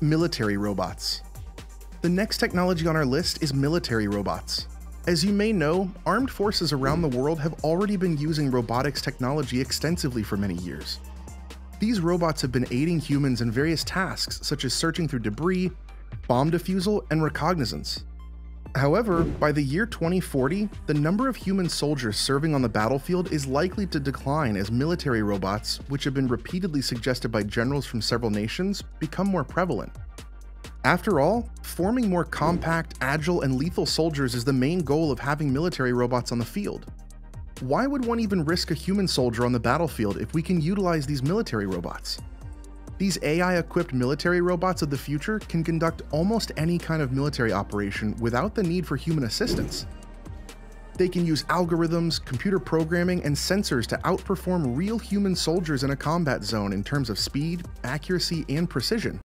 Military robots. The next technology on our list is military robots. As you may know, armed forces around the world have already been using robotics technology extensively for many years. These robots have been aiding humans in various tasks such as searching through debris, bomb defusal, and reconnaissance. However, by the year 2040, the number of human soldiers serving on the battlefield is likely to decline as military robots, which have been repeatedly suggested by generals from several nations, become more prevalent. After all, forming more compact, agile, and lethal soldiers is the main goal of having military robots on the field. Why would one even risk a human soldier on the battlefield if we can utilize these military robots? These AI-equipped military robots of the future can conduct almost any kind of military operation without the need for human assistance. They can use algorithms, computer programming, and sensors to outperform real human soldiers in a combat zone in terms of speed, accuracy, and precision.